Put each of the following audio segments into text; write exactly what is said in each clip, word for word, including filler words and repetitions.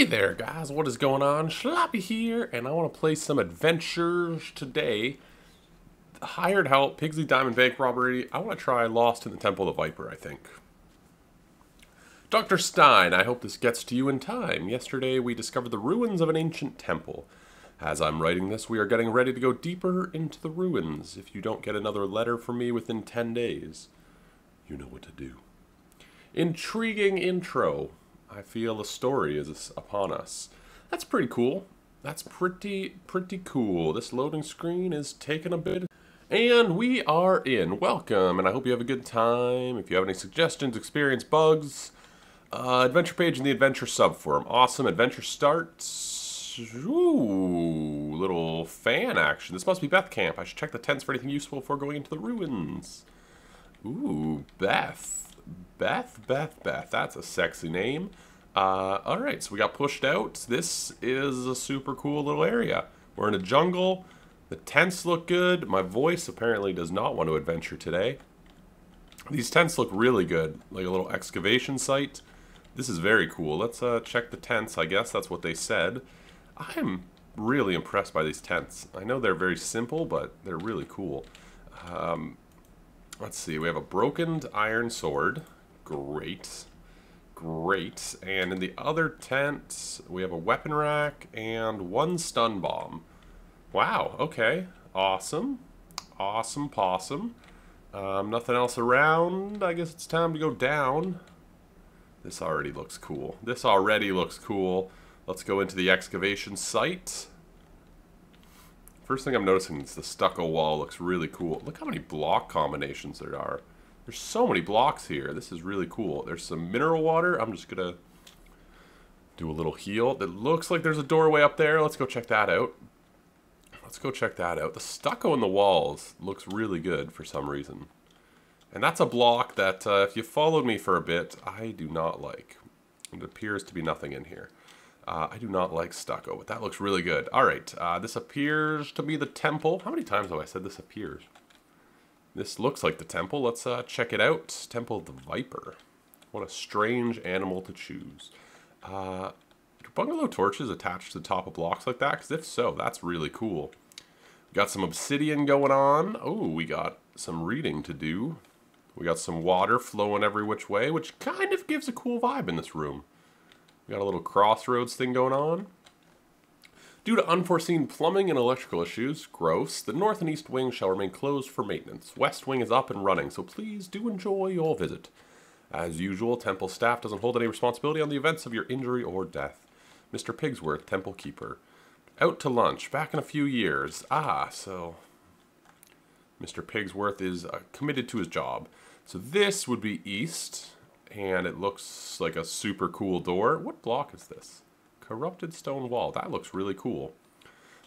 Hey there guys, what is going on? Sloppy here, and I want to play some adventures today. Hired help, Pigsy Diamond Bank Robbery. I want to try Lost in the Temple of the Viper, I think. Doctor Stein, I hope this gets to you in time. Yesterday we discovered the ruins of an ancient temple. As I'm writing this, we are getting ready to go deeper into the ruins. If you don't get another letter from me within ten days, you know what to do. Intriguing intro. I feel the story is upon us. That's pretty cool. That's pretty, pretty cool. This loading screen is taking a bit. And we are in. Welcome, and I hope you have a good time. If you have any suggestions, experience, bugs, uh, adventure page in the adventure subforum. Awesome. Adventure starts. Ooh, little fan action. This must be Beth Camp. I should check the tents for anything useful before going into the ruins. Ooh, Beth. Beth, Beth, Beth. That's a sexy name. Uh, Alright, so we got pushed out. This is a super cool little area. We're in a jungle. The tents look good. My voice apparently does not want to adventure today. These tents look really good. Like a little excavation site. This is very cool. Let's uh, check the tents, I guess. That's what they said. I'm really impressed by these tents. I know they're very simple, but they're really cool. Um... Let's see, we have a broken iron sword. Great. Great. And in the other tent, we have a weapon rack and one stun bomb. Wow, okay. Awesome. Awesome possum. Um, nothing else around. I guess it's time to go down. This already looks cool. This already looks cool. Let's go into the excavation site. First thing I'm noticing is the stucco wall looks really cool. Look how many block combinations there are. There's so many blocks here. This is really cool. There's some mineral water. I'm just going to do a little heal. It looks like there's a doorway up there. Let's go check that out. Let's go check that out. The stucco in the walls looks really good for some reason. And that's a block that uh, if you followed me for a bit, I do not like. It appears to be nothing in here. Uh, I do not like stucco, but that looks really good. All right, uh, this appears to be the temple. How many times have I said this appears? This looks like the temple. Let's uh, check it out. Temple of the Viper. What a strange animal to choose. Uh, do bungalow torches attached to the top of blocks like that? Because if so, that's really cool. We got some obsidian going on. Oh, we got some reading to do. We got some water flowing every which way, which kind of gives a cool vibe in this room. Got a little crossroads thing going on. Due to unforeseen plumbing and electrical issues, gross, the north and east wing shall remain closed for maintenance. West wing is up and running, so please do enjoy your visit. As usual, temple staff doesn't hold any responsibility on the events of your injury or death. Mister Pigsworth, temple keeper. Out to lunch, back in a few years. Ah, so Mister Pigsworth is uh, committed to his job. So this would be east. And it looks like a super cool door. What block is this? Corrupted stone wall. That looks really cool.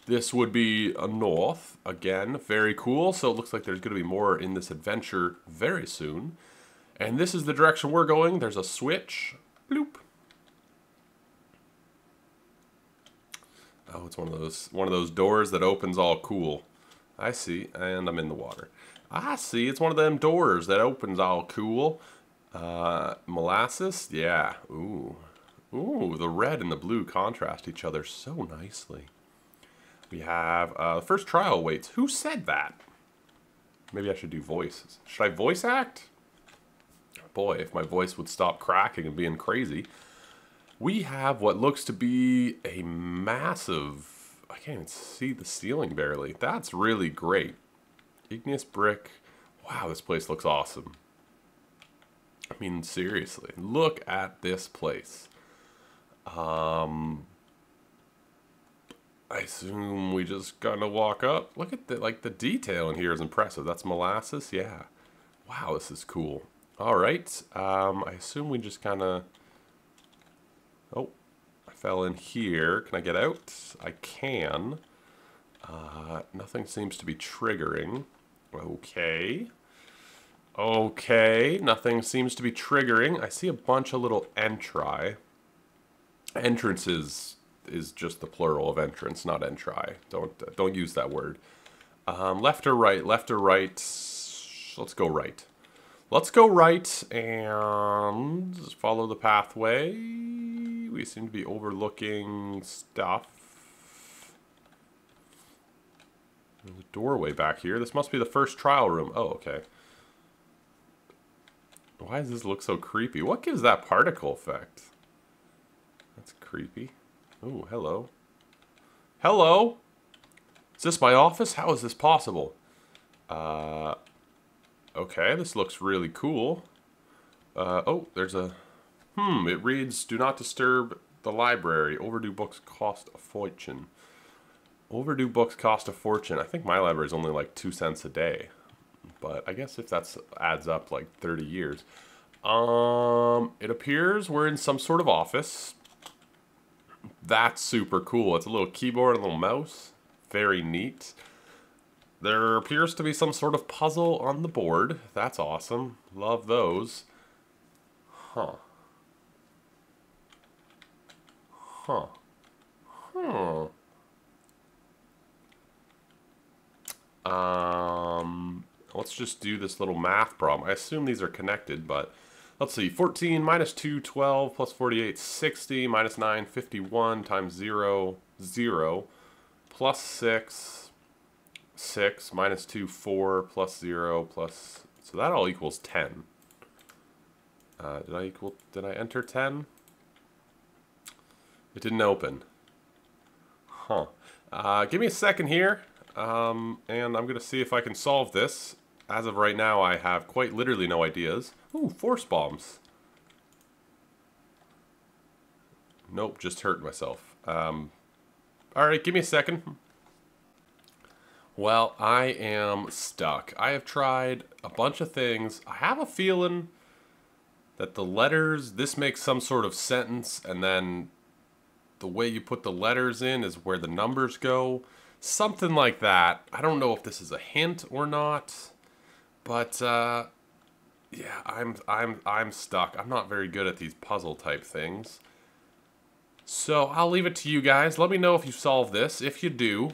This would be a north. Again, very cool. So it looks like there's going to be more in this adventure very soon. And this is the direction we're going. There's a switch. Bloop. Oh, it's one of those one of those doors that opens all cool. I see. And I'm in the water. I see. It's one of them doors that opens all cool. Uh, molasses? Yeah. Ooh. Ooh, the red and the blue contrast each other so nicely. We have, uh, the first trial awaits. Who said that? Maybe I should do voices. Should I voice act? Boy, if my voice would stop cracking and being crazy. We have what looks to be a massive, I can't even see the ceiling barely. That's really great. Igneous brick. Wow, this place looks awesome. I mean, seriously, look at this place. Um, I assume we just kind of walk up. Look at the, like, the detail in here is impressive. That's molasses, yeah. Wow, this is cool. All right, um, I assume we just kind of... Oh, I fell in here. Can I get out? I can. Uh, nothing seems to be triggering. Okay. Okay, nothing seems to be triggering. I see a bunch of little entry. Entrances is just the plural of entrance, not entry. Don't don't use that word. Um, left or right, left or right. Let's go right. Let's go right and follow the pathway. we seem to be overlooking stuff. There's a doorway back here. This must be the first trial room. Oh, okay. Why does this look so creepy? What gives that particle effect? That's creepy. Oh, hello. Hello? Is this my office? How is this possible? Uh, okay, this looks really cool. Uh, oh, there's a... Hmm, it reads, do not disturb the library. Overdue books cost a fortune. Overdue books cost a fortune. I think my library is only like two cents a day. But I guess if that adds up like thirty years. Um, it appears we're in some sort of office. That's super cool. It's a little keyboard and a little mouse. Very neat. There appears to be some sort of puzzle on the board. That's awesome. Love those. Huh. Huh. Hmm. Huh. Um... Let's just do this little math problem. I assume these are connected, but let's see. fourteen minus two, twelve, plus forty-eight, sixty, minus nine, fifty-one, times zero, zero, plus six, six, minus two, four, plus zero, plus... So that all equals ten. Uh, did I equal... Did I enter ten? It didn't open. Huh. Uh, give me a second here, um, and I'm going to see if I can solve this. As of right now, I have quite literally no ideas. Ooh, force bombs. Nope, just hurt myself. Um, Alright, give me a second. Well, I am stuck. I have tried a bunch of things. I have a feeling that the letters... This makes some sort of sentence, and then the way you put the letters in is where the numbers go. Something like that. I don't know if this is a hint or not. But uh, yeah, I'm I'm I'm stuck. I'm not very good at these puzzle type things. So I'll leave it to you guys. Let me know if you solve this. If you do,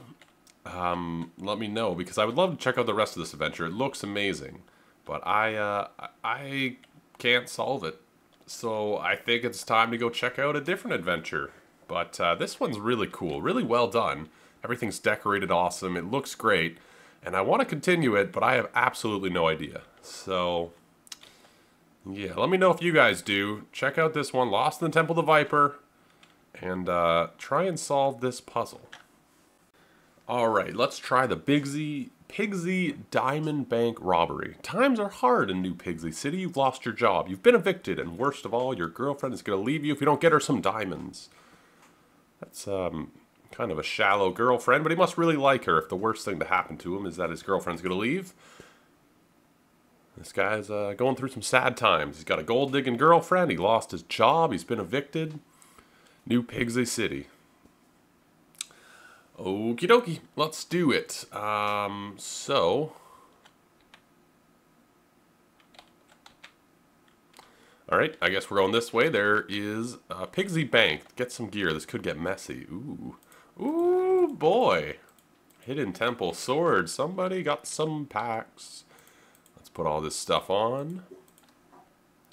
um, let me know, because I would love to check out the rest of this adventure. It looks amazing, but I uh, I can't solve it. So I think it's time to go check out a different adventure. But uh, this one's really cool, really well done. Everything's decorated awesome. It looks great. And I want to continue it, but I have absolutely no idea. So, yeah, let me know if you guys do. Check out this one, Lost in the Temple of the Viper, and uh, try and solve this puzzle. All right, let's try the Bigsy Pigsy Diamond Bank Robbery. Times are hard in New Pigsy City. You've lost your job. You've been evicted, and worst of all, your girlfriend is going to leave you if you don't get her some diamonds. That's, um... kind of a shallow girlfriend, but he must really like her if the worst thing to happen to him is that his girlfriend's going to leave. This guy's uh, going through some sad times. He's got a gold-digging girlfriend. He lost his job. He's been evicted. New Pigsy City. Okie dokie. Let's do it. Um, so. Alright, I guess we're going this way. There is a Pigsy Bank. Get some gear. This could get messy. Ooh. Ooh, boy. Hidden temple sword. Somebody got some packs. Let's put all this stuff on.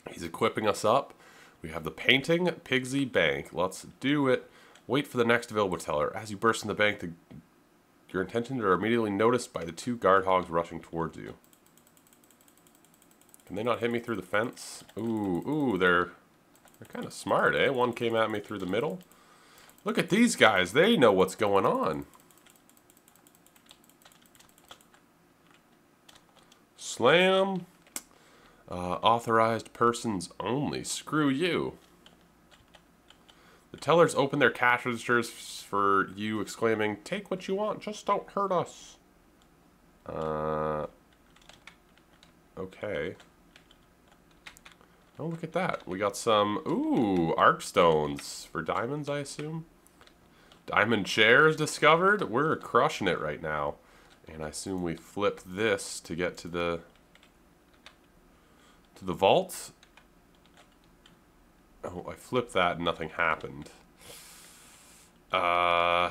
He's equipping us up. We have the painting, Pigsy Bank. Let's do it. Wait for the next available teller. As you burst in the bank, the, your intentions are immediately noticed by the two guard hogs rushing towards you. Can they not hit me through the fence? Ooh, ooh, they're, they're kind of smart, eh? One came at me through the middle. Look at these guys. They know what's going on. Slam. Uh, authorized persons only. Screw you. The tellers open their cash registers for you, exclaiming, "Take what you want. Just don't hurt us." Uh. Okay. Oh, look at that. We got some, ooh, arc stones for diamonds, I assume. Diamond chairs discovered. We're crushing it right now. And I assume we flip this to get to the to the vault. Oh, I flipped that and nothing happened. Uh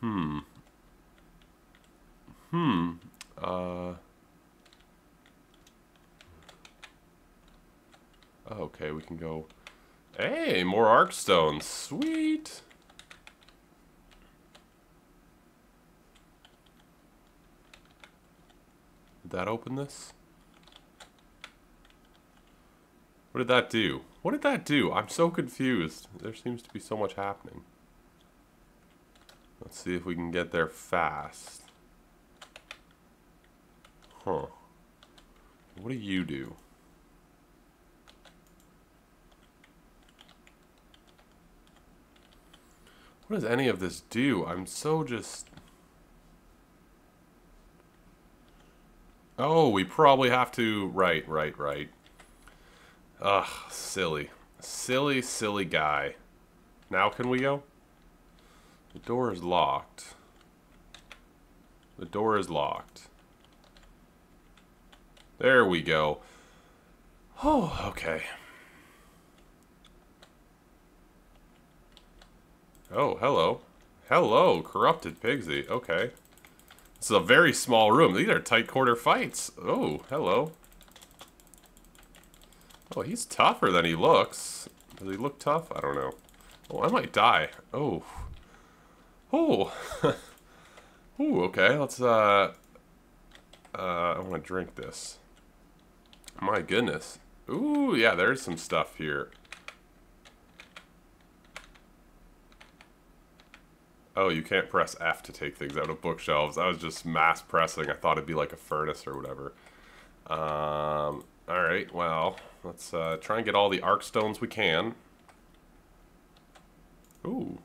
Hmm. Hmm. Uh Okay, we can go... Hey, more arc stones. Sweet! Did that open this? What did that do? What did that do? I'm so confused. There seems to be so much happening. Let's see if we can get there fast. Huh. What do you do? What does any of this do? I'm so just... Oh, we probably have to... Right, right, right. Ugh, silly. Silly, silly guy. Now can we go? The door is locked. The door is locked. There we go. Oh, okay. Oh, hello. Hello, Corrupted Pigsy. Okay. This is a very small room. These are tight quarter fights. Oh, hello. Oh, he's tougher than he looks. Does he look tough? I don't know. Oh, I might die. Oh. Oh. Ooh, okay. Let's, uh... Uh, I want to drink this. My goodness. Ooh, yeah, there's some stuff here. Oh, you can't press F to take things out of bookshelves. I was just mass pressing. I thought it'd be like a furnace or whatever. Um, alright, well, let's uh, try and get all the arc stones we can. Ooh.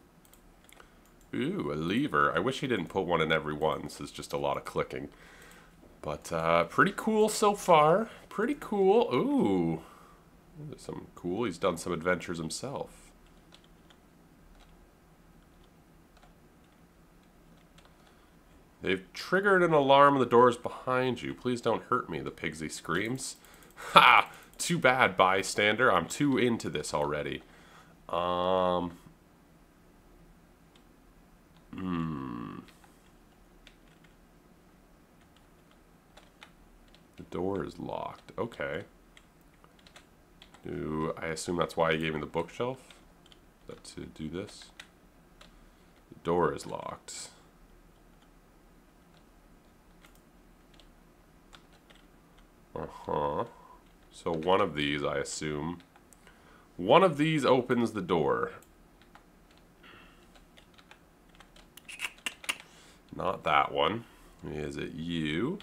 Ooh, a lever. I wish he didn't put one in every one. This is just a lot of clicking. But, uh, pretty cool so far. Pretty cool. Ooh. There's some cool. He's done some adventures himself. They've triggered an alarm and the door's behind you. Please don't hurt me, the Pigsy screams. Ha! Too bad, bystander. I'm too into this already. Um. Hmm. The door is locked. Okay. Do I assume that's why he gave me the bookshelf? That to do this? The door is locked. Uh-huh. So one of these, I assume. One of these opens the door. Not that one. Is it you?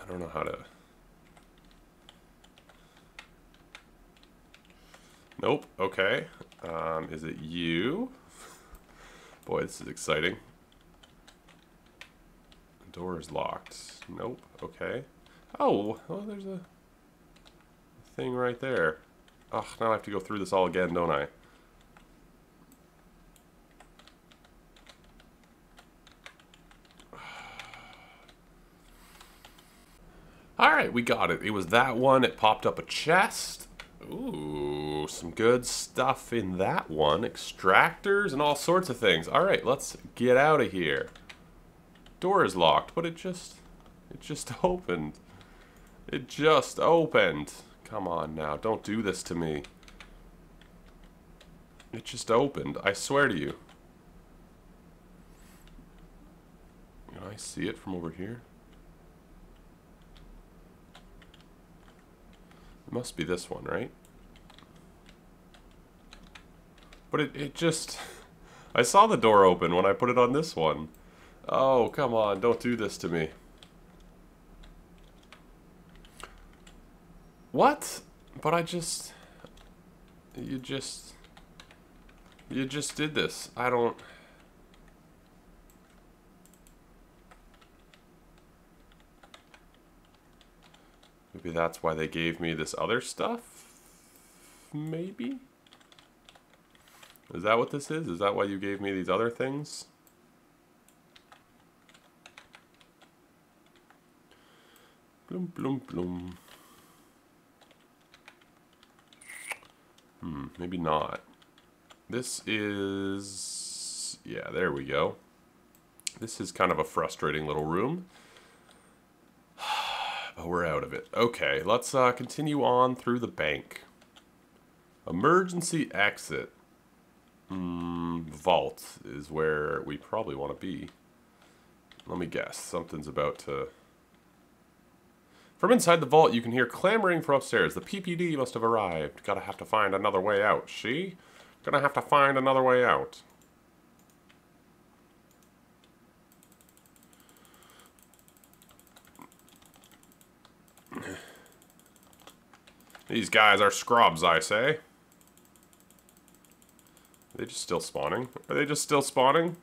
I don't know how to... Nope, okay. Um, is it you? Boy, this is exciting. The door is locked. Nope, okay. Oh, oh, there's a thing right there. Ugh, now I have to go through this all again, don't I? Alright, we got it. It was that one. It popped up a chest. Ooh, some good stuff in that one. Extractors and all sorts of things. Alright, let's get out of here. Door is locked, but it just... It just opened. It just opened. Come on now, don't do this to me. It just opened. I swear to you. Can I see it from over here? Must be this one, right? But it, it just... I saw the door open when I put it on this one. Oh, come on. Don't do this to me. What? But I just... You just... You just did this. I don't... Maybe that's why they gave me this other stuff? Maybe? Is that what this is? Is that why you gave me these other things? Bloom, bloom, bloom. Hmm, maybe not. This is... Yeah, there we go. This is kind of a frustrating little room. But we're out of it. Okay, let's uh, continue on through the bank. Emergency exit. Mm, vault is where we probably want to be. Let me guess. Something's about to... From inside the vault, you can hear clamoring from upstairs. The P P D must have arrived. Gotta have to find another way out. She? Gonna have to find another way out. These guys are scrubs, I say. Are they just still spawning? Are they just still spawning?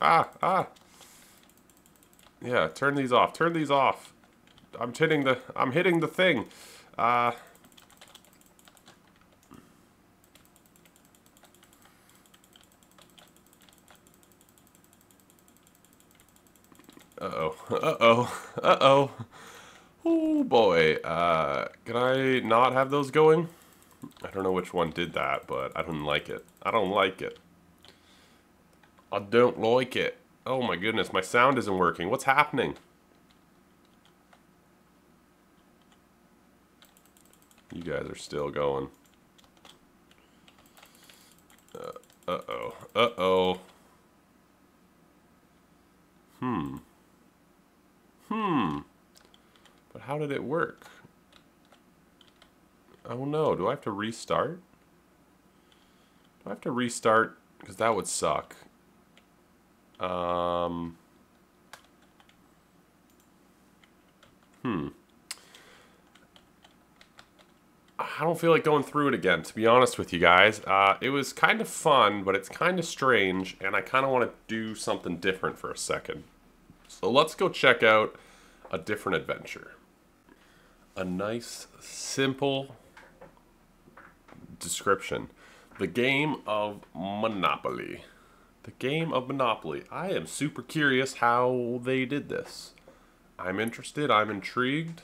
Ah, ah. Yeah, turn these off. Turn these off. I'm hitting the I'm hitting the thing. Uh Uh-oh. Uh-oh. Uh-oh. Oh boy. Uh can I not have those going? I don't know which one did that, but I don't like it. I don't like it. I don't like it. Oh my goodness, my sound isn't working. What's happening? You guys are still going. Uh, uh-oh. Uh-oh. Hmm. Hmm. But how did it work? Oh no, do I have to restart? Do I have to restart? Because that would suck. Um. Hmm. I don't feel like going through it again, to be honest with you guys. Uh, it was kind of fun, but it's kind of strange, and I kind of want to do something different for a second. So let's go check out a different adventure. A nice, simple description. The game of Monopoly. The game of Monopoly. I am super curious how they did this. I'm interested. I'm intrigued.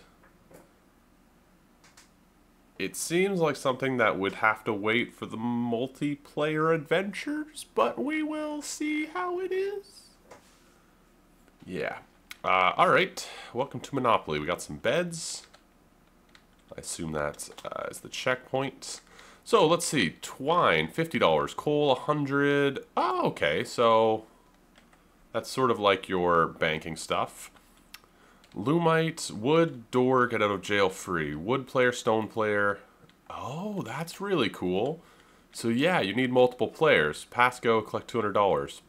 It seems like something that would have to wait for the multiplayer adventures, but we will see how it is. Yeah. Uh, Alright, welcome to Monopoly. We got some beds. I assume that uh, is the checkpoint. So let's see, twine, fifty dollars, coal, one hundred dollars. Oh, okay, so that's sort of like your banking stuff. Lumite, wood, door, get out of jail free. Wood player, stone player. Oh, that's really cool. So yeah, you need multiple players. Pass, go, collect two hundred dollars.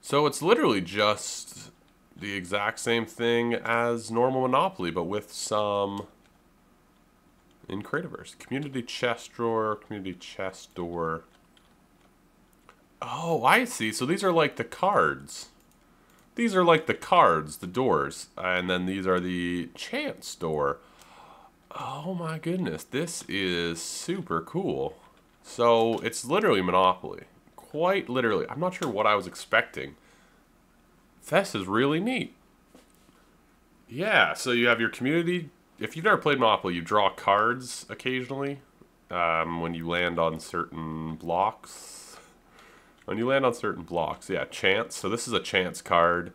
So it's literally just the exact same thing as normal Monopoly, but with some... In Creativerse, community chest drawer, community chest door. Oh, I see. So these are like the cards. These are like the cards, the doors. And then these are the chance door. Oh my goodness. This is super cool. So it's literally Monopoly. Quite literally. I'm not sure what I was expecting. This is really neat. Yeah, so you have your community... If you've never played Monopoly, you draw cards occasionally um, when you land on certain blocks. When you land on certain blocks, yeah, chance. So this is a chance card.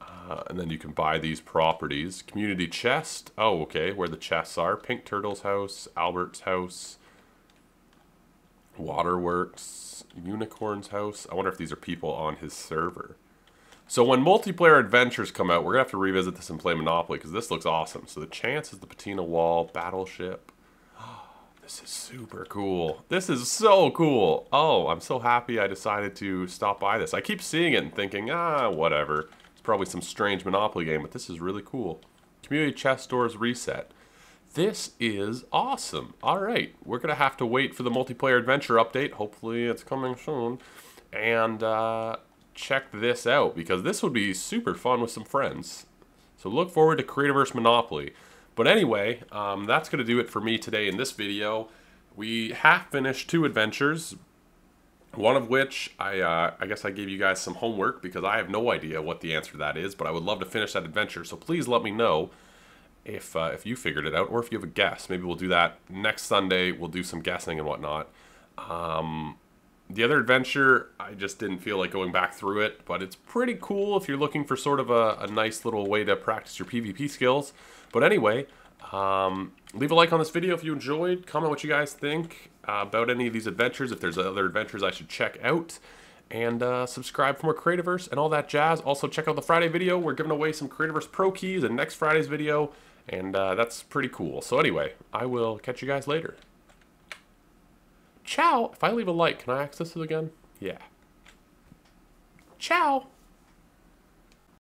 Uh, and then you can buy these properties. Community chest. Oh, okay, where the chests are. Pink Turtle's house, Albert's house, Waterworks, Unicorn's house. I wonder if these are people on his server. So when multiplayer adventures come out, we're going to have to revisit this and play Monopoly, because this looks awesome. So the chance is the patina wall, battleship. Oh, this is super cool. This is so cool. Oh, I'm so happy I decided to stop by this. I keep seeing it and thinking, ah, whatever. It's probably some strange Monopoly game, but this is really cool. Community chest doors reset. This is awesome. All right, we're going to have to wait for the multiplayer adventure update. Hopefully it's coming soon. And, uh... check this out, because this would be super fun with some friends. So look forward to Creativerse Monopoly. But anyway, um, that's going to do it for me today in this video. We half finished two adventures, one of which I, uh, I guess I gave you guys some homework, because I have no idea what the answer to that is, but I would love to finish that adventure. So please let me know if, uh, if you figured it out, or if you have a guess. Maybe we'll do that next Sunday. We'll do some guessing and whatnot. Um, the other adventure, I just didn't feel like going back through it, but it's pretty cool if you're looking for sort of a, a nice little way to practice your PvP skills. But anyway, um, leave a like on this video if you enjoyed. Comment what you guys think uh, about any of these adventures, if there's other adventures I should check out. And uh, subscribe for more Creativerse and all that jazz. Also, check out the Friday video. We're giving away some Creativerse Pro keys in next Friday's video, and uh, that's pretty cool. So anyway, I will catch you guys later. Ciao. If I leave a like, can I access it again? Yeah. Ciao.